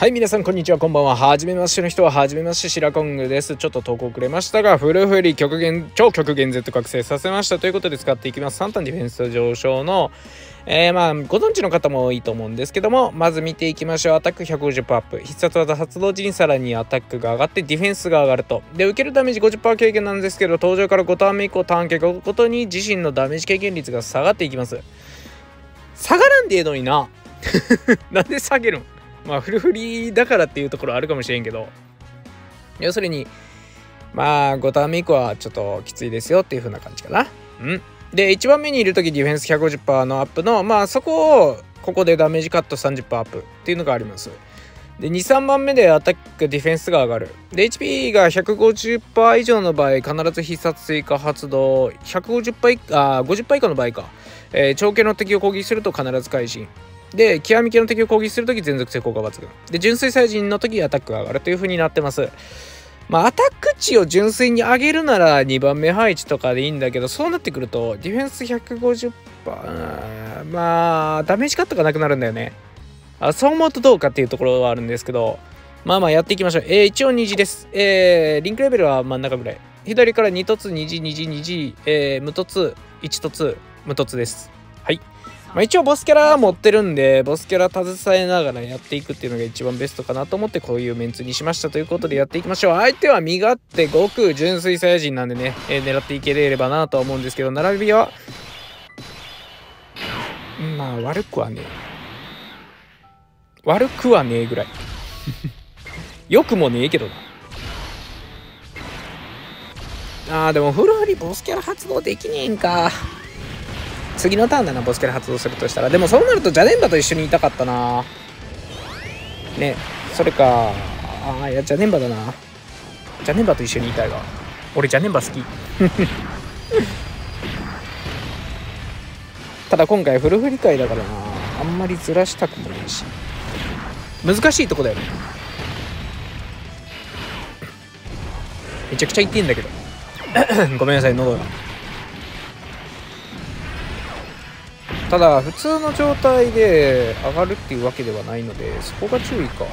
はい、皆さんこんにちは、こんばんは。はじめましての人ははじめまして、シラコングです。ちょっと投稿くれましたが、フルフリ極限、超極限 Z 覚醒させましたということで使っていきます。3単ディフェンス上昇の、ご存知の方も多いと思うんですけども、まず見ていきましょう。アタック 150% アップ、必殺技発動時にさらにアタックが上がってディフェンスが上がると。で、受けるダメージ 50% 軽減なんですけど、登場から5ターン目以降、ターン計画ごとに自身のダメージ軽減率が下がっていきます。下がらんでええのにな。なんで下げるん？まあフルフリだからっていうところあるかもしれんけど、要するにまあ5ターン目以降はちょっときついですよっていう風な感じかな。うんで、1番目にいる時ディフェンス 150% のアップの、まあそこをここでダメージカット 30% アップっていうのがあります。で、23番目でアタックディフェンスが上がる。で、HP が 150% 以上の場合必ず必殺追加発動。 50% 以下の場合か、長距離の敵を攻撃すると必ず会心で、極み系の敵を攻撃するとき全属性効果抜群で、純粋サイジンのときアタックが上がるという風になってます。まあアタック値を純粋に上げるなら2番目配置とかでいいんだけど、そうなってくるとディフェンス 150% まあダメージカットがなくなるんだよね。そう思うとどうかっていうところはあるんですけど、まあまあやっていきましょう。一応虹です。リンクレベルは真ん中ぐらい、左から2凸虹虹虹、無凸1凸無凸です。はいまあ一応ボスキャラ持ってるんで、ボスキャラ携えながらやっていくっていうのが一番ベストかなと思って、こういうメンツにしましたということでやっていきましょう。相手は身勝手悟空純粋サイヤ人なんでね、狙っていければなとは思うんですけど、並びはまあ悪くはねえぐらいよくもねえけどな。でもフルフリボスキャラ発動できねえんか。次のターンだなボスキャラ発動するとしたら。でもそうなるとジャネンバと一緒にいたかったなね。それかいやジャネンバだな。ジャネンバと一緒にいたいわ俺。ジャネンバ好きただ今回フルフリ界だからな、あんまりずらしたくもないし、難しいとこだよね。めちゃくちゃ言ってんだけどごめんなさい喉が。ただ普通の状態で上がるっていうわけではないので、そこが注意か。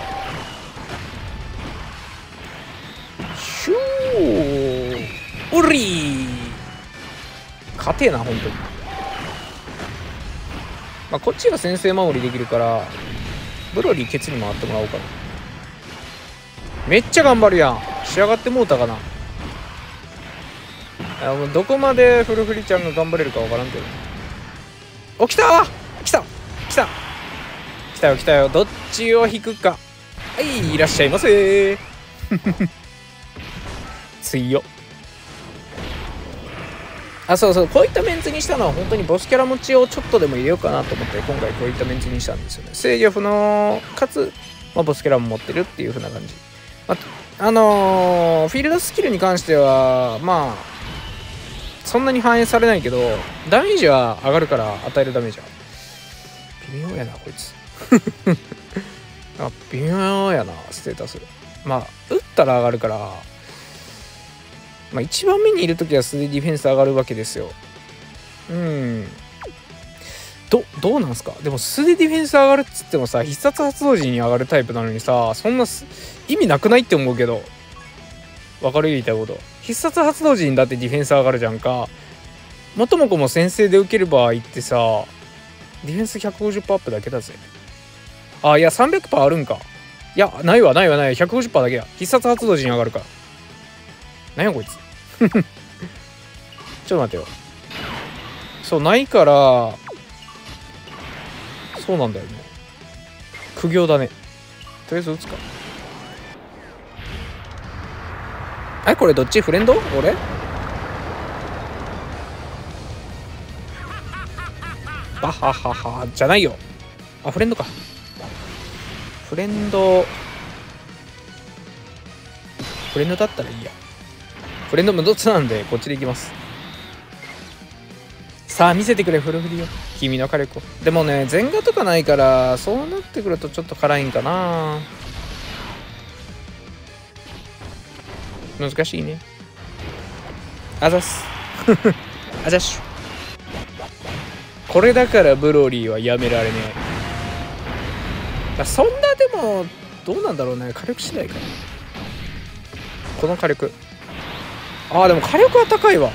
シューおりー勝てえな本当に。まあこっちが先制守りできるからブロリーケツに回ってもらおうかな。めっちゃ頑張るやん。仕上がってもうたかな。もうどこまでフルフリちゃんが頑張れるかわからんけど。お、来たよ。どっちを引くか。はい、いらっしゃいませー。強っ。そうそう、こういったメンツにしたのは本当にボスキャラ持ちをちょっとでも入れようかなと思って、今回こういったメンツにしたんですよね。制御不能かつ、まあ、ボスキャラも持ってるっていう風な感じ。フィールドスキルに関しては、まあ、そんなに反映されないけどダメージは上がるから、与えるダメージは微妙やなこいつ微妙やなステータス。まあ打ったら上がるから、まあ1番目にいる時は素でディフェンス上がるわけですよ。どうなんすか。でも素でディフェンス上がるっつってもさ、必殺発動時に上がるタイプなのにさ、そんな意味なくないって思うけど、わかる言いたいこと。必殺発動時にだってディフェンス上がるじゃんか。もともこも先制で受ける場合ってさ、ディフェンス 150% アップだけだぜ。いや 300% あるんか。いやないわ 150% だけだ。必殺発動時に上がるから。なんやこいつちょっと待てよ。そうないから、そうなんだよね。苦行だね。とりあえず打つか。これどっちフレンド俺バハハハじゃないよ。フレンドか。フレンドだったらいいや。フレンドもどっちなんでこっちでいきます。さあ見せてくれフルフリよ君の火力を。でもね全画とかないから、そうなってくるとちょっと辛いんかな。難しいね。あざすあざっしゅ。これだからブロリーはやめられねえ。そんなでもどうなんだろうね、火力次第かな、この火力。ああでも火力は高いわ、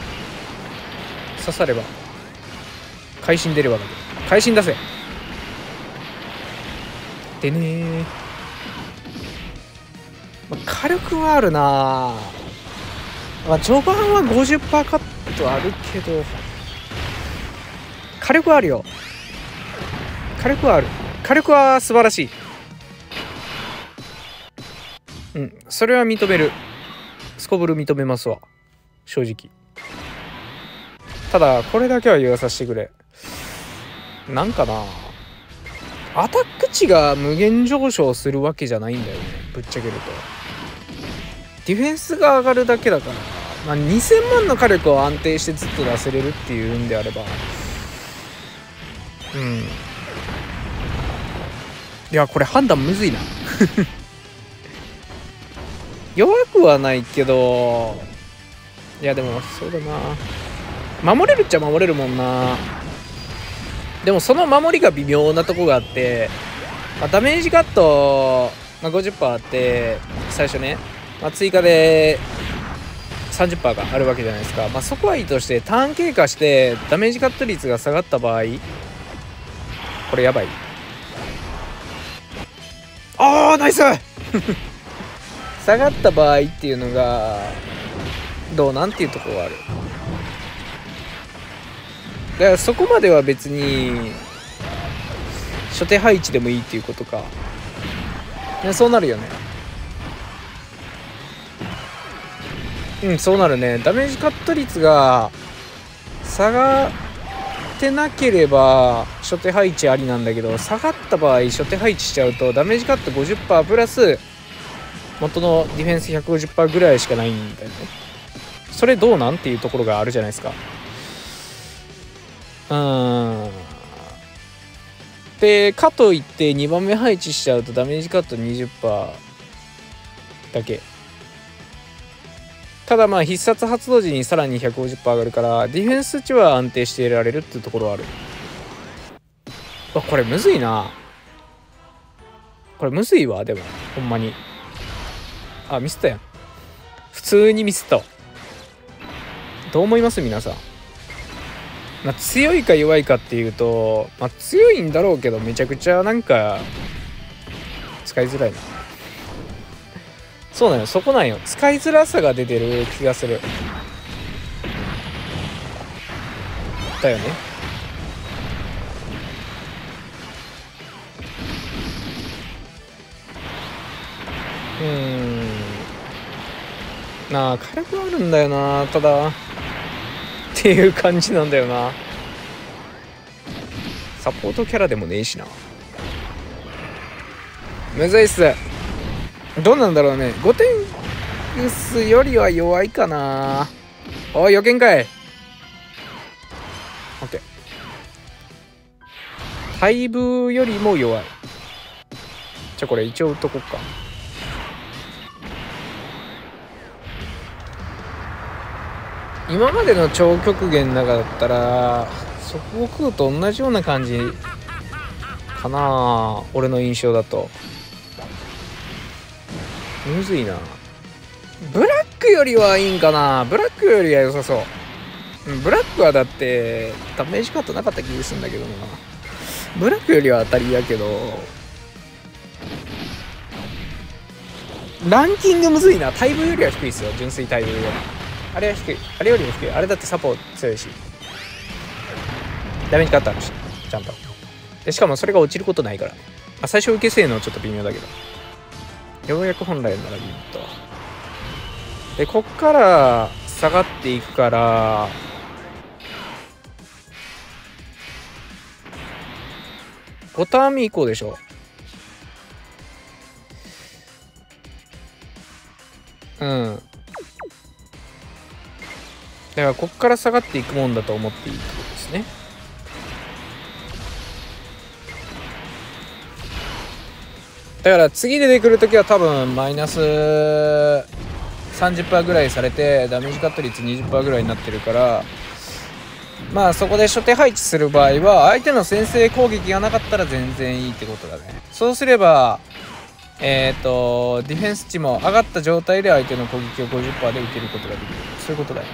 刺されば会心出ればだけど、会心出せでねー、まあ、火力はあるなー、まあ、序盤は 50% カットあるけど火力はあるよ、火力はある、火力は素晴らしい、うん、それは認める、すこぶる認めますわ正直。ただこれだけは言わさせてくれ、なんかな、アタック値が無限上昇するわけじゃないんだよね、ぶっちゃけると。ディフェンスが上がるだけだから、まあ、2000万の火力を安定してずっと出せれるっていうんであれば、うん、いやこれ判断むずいな弱くはないけど、いやでもそうだな、守れるっちゃ守れるもんな。でもその守りが微妙なとこがあって、まあ、ダメージカット、まあ、50% あって最初ね、まあ、追加で 30% があるわけじゃないですか、まあ、そこはいいとして、ターン経過してダメージカット率が下がった場合、これやばい。あーナイス下がった場合っていうのがどうなんていうところがある。だからそこまでは別に初手配置でもいいっていうことか。そうなるよね。うん、そうなるね。ダメージカット率が下がってなければ初手配置ありなんだけど、下がった場合初手配置しちゃうとダメージカット 50% プラス元のディフェンス 150% ぐらいしかないんだよね。それどうなんっていうところがあるじゃないですか。でかといって2番目配置しちゃうとダメージカット 20% だけ。ただまあ必殺発動時にさらに 150% 上がるから、ディフェンス値は安定していられるっていうところはある。わこれむずいな、これむずいわ。でもほんまにあ、ミスったやん。普通にミスったわ。どう思います皆さん。まあ、強いか弱いかっていうと、まあ、強いんだろうけど、めちゃくちゃなんか使いづらいな。そうなの、そこなんよ。使いづらさが出てる気がする。だよね。なあ火力あるんだよな、ただっていう感じなんだよな。サポートキャラでもねえしな。むずいっす。どうなんだろうね。5点薄よりは弱いかな。おい予見かい。 OK、 配分よりも弱い。じゃあこれ一応打っとこっか。今までの超極限の中だったらそこを食うと同じような感じかな、俺の印象だと。むずいな。ブラックよりはいいんかな。ブラックよりは良さそう。ブラックはだってダメージカットなかった気がするんだけどな。ブラックよりは当たりやけど、ランキングむずいな。対分よりは低いですよ、純粋対分は。あれは低い。あれよりも低い。あれだってサポ強いし、ダメージカットあるし、ちゃんと。でしかもそれが落ちることないから、あ、最初受け性能ちょっと微妙だけど、ようやく本来の並びと。でこっから下がっていくから、5ターン目以降でしょ。うん、だからここから下がっていくもんだと思っていいってことですね。だから次出てくるときは多分マイナス 30% ぐらいされて、ダメージカット率 20% ぐらいになってるから、まあそこで初手配置する場合は相手の先制攻撃がなかったら全然いいってことだね。そうすればディフェンス値も上がった状態で相手の攻撃を 50% で受けることができる。そういうことだよね。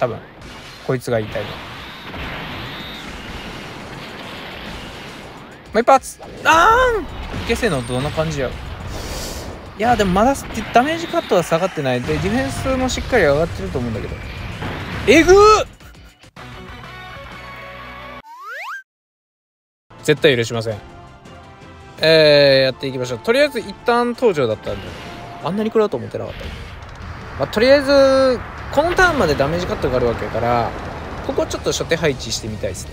多分こいつが言いたいの。もう一発。ゲセのどんな感じや。いやでもまだダメージカットは下がってないで、ディフェンスもしっかり上がってると思うんだけど。えぐー、絶対許しません。やっていきましょう。とりあえず一旦登場だったんで、あんなに食らうと思ってなかった、とりあえずこのターンまでダメージカットがあるわけだから、ここちょっと初手配置してみたいですね。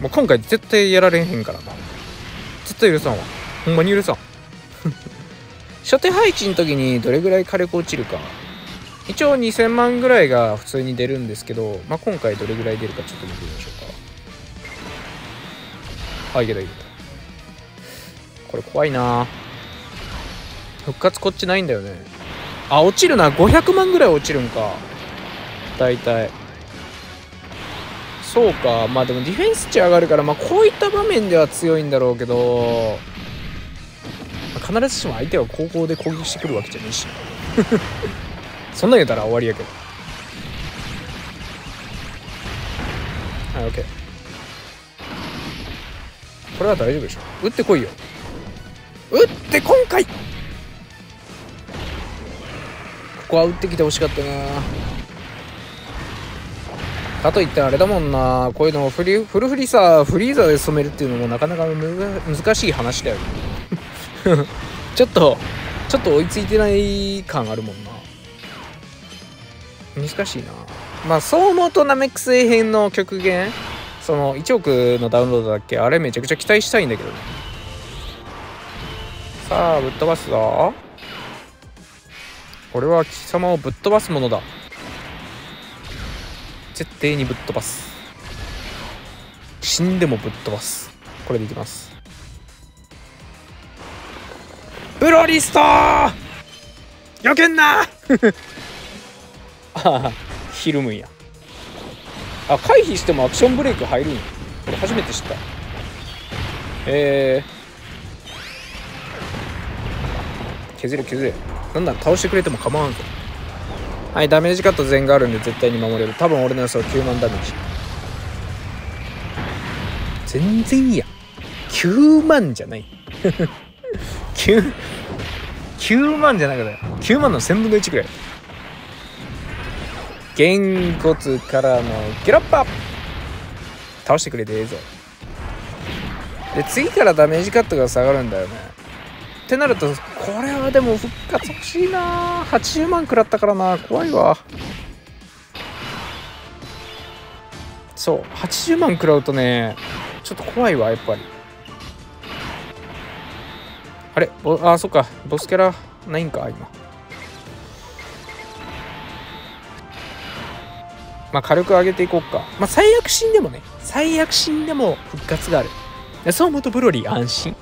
もう今回絶対やられへんからな。絶対許さんわ、ほんまに許さん。初手配置の時にどれぐらい火力落ちるか、一応2000万ぐらいが普通に出るんですけど、まあ、今回どれぐらい出るかちょっと見てみましょうか。あ、いけたいけた。これ怖いな、復活こっちないんだよね。あ、落ちるな。500万ぐらい落ちるんか大体。そうか、まあでもディフェンス値上がるから、まあ、こういった場面では強いんだろうけど、必ずしも相手は後攻で攻撃してくるわけじゃないし。そんなん言うたら終わりやけど。はい、OK。これは大丈夫でしょ。打ってこいよ。打って今回。ここは打ってきてほしかったな。かといってあれだもんな。こういうのをフリーザーで染めるっていうのもなかなか難しい話だよ、ね。ちょっと追いついてない感あるもんな。難しいな。まあそう思うとナメック星編の極限、その1億のダウンロードだっけ、あれめちゃくちゃ期待したいんだけどね。さあぶっ飛ばすぞ。これは貴様をぶっ飛ばすものだ。絶対にぶっ飛ばす。死んでもぶっ飛ばす。これでいきます。ブロリストーよけんな。ひるむんや。あ、回避してもアクションブレイク入るんや。これ初めて知った。削れ削れ、なんだ倒してくれても構わんぞ。はい、ダメージカット全があるんで絶対に守れる。多分俺の予想9万ダメージ。全然いいや。9万じゃない。9万じゃなくて9万の1000分の1くらい。げんこつからのゲロッパ倒してくれてええぞ。で次からダメージカットが下がるんだよね。ってなるとこれはでも復活欲しいな。80万食らったからな、怖いわ。そう、80万食らうとねちょっと怖いわやっぱり。あれ、あ、そっかボスキャラないんか今。まあ火力上げていこうか。まあ最悪死んでもね、最悪死んでも復活がある。そう思うとブロリー安心。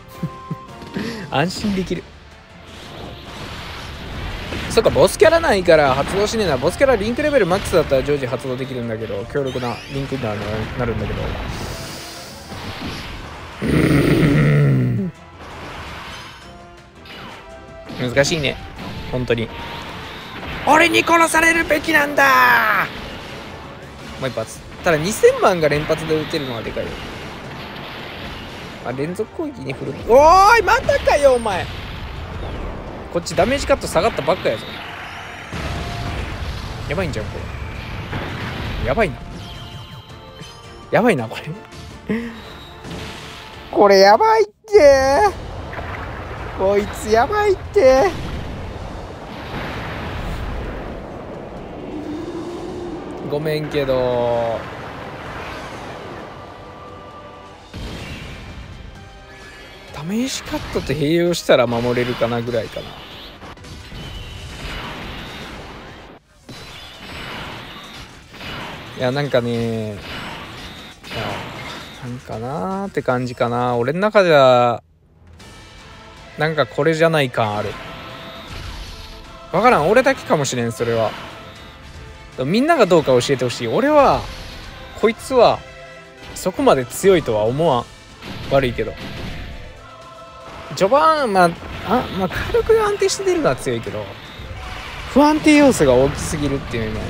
安心できる。そっかボスキャラないから発動しねえな。ボスキャラリンクレベルマックスだったら常時発動できるんだけど、強力なリンクになるんだけど、難しいね本当に。俺に殺されるべきなんだ。もう一発。ただ2000万が連発で打てるのはでかいよ。あ、連続攻撃に振る。おーい、またかよお前。こっちダメージカット下がったばっかやぞ。やばいんじゃんこれ。やばいな、やばいなこれ。これやばいって。こいつやばいって。ごめんけどダメージカットと併用したら守れるかなぐらいかな。いやなんかね、なんかなーって感じかな。俺の中ではなんかこれじゃない感ある。分からん、俺だけかもしれん。それはみんながどうか教えてほしい。俺はこいつはそこまで強いとは思わん。悪いけど序盤、まあ、火力が安定して出るのは強いけど、不安定要素が大きすぎるっていうのは、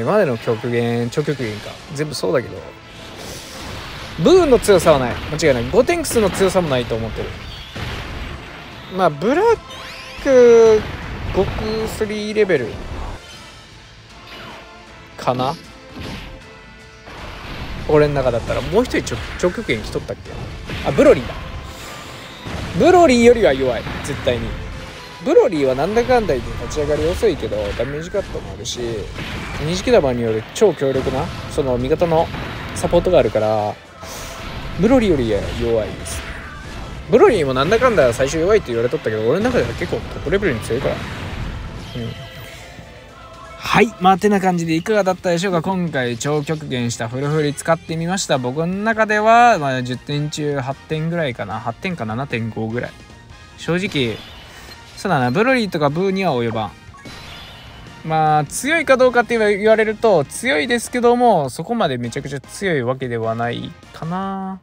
今までの極限、超極限か、全部そうだけど、ブーンの強さはない。間違いない。ゴテンクスの強さもないと思ってる。まあ、ブラック、極3レベルかな俺の中だったら。もう一人超極限来とったっけ。あ、ブロリーだ。ブロリーよりは弱い、絶対に。ブロリーはなんだかんだ言って立ち上がり遅いけど、ダメージカットもあるし、虹木玉による超強力なその味方のサポートがあるから、ブロリーよりは弱いです。ブロリーもなんだかんだ最初弱いって言われとったけど、俺の中では結構トップレベルに強いから、うん、はい、まあてな感じでいかがだったでしょうか。今回超極限したフルフリ使ってみました。僕の中では、まあ、10点中8点ぐらいかな、8点か 7.5 ぐらい。正直そうだな、ブロリーとかブーには及ばん。まあ強いかどうかって言われると強いですけども、そこまでめちゃくちゃ強いわけではないかな。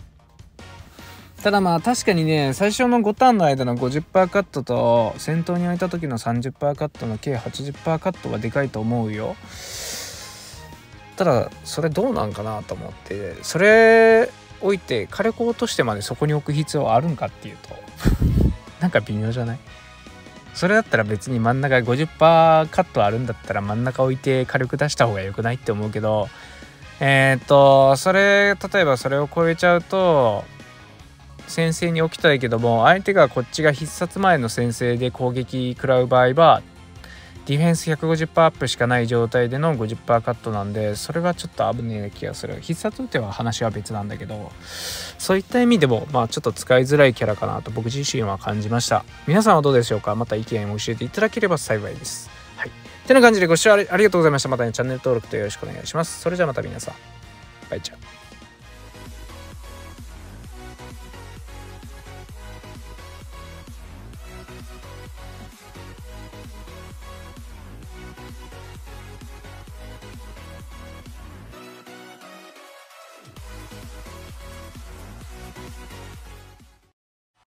ただまあ確かにね、最初の5ターンの間の 50% カットと先頭に置いた時の 30% カットの計 80% カットはでかいと思うよ。ただそれどうなんかなと思って、それ置いて火力を落としてまでそこに置く必要あるんかっていうとなんか微妙じゃない。それだったら別に真ん中 50% カットあるんだったら真ん中置いて火力出した方が良くないって思うけど、それ例えばそれを超えちゃうと先制に起きたいけども、相手がこっちが必殺前の先制で攻撃食らう場合はディフェンス 150% アップしかない状態での 50% カットなんで、それはちょっと危ねえ気がする。必殺打ては話は別なんだけど、そういった意味でもまあちょっと使いづらいキャラかなと僕自身は感じました。皆さんはどうでしょうか。また意見を教えていただければ幸いです。はい、てな感じでご視聴ありがとうございました。またね、チャンネル登録とよろしくお願いします。それじゃあまた皆さん、バイチャー。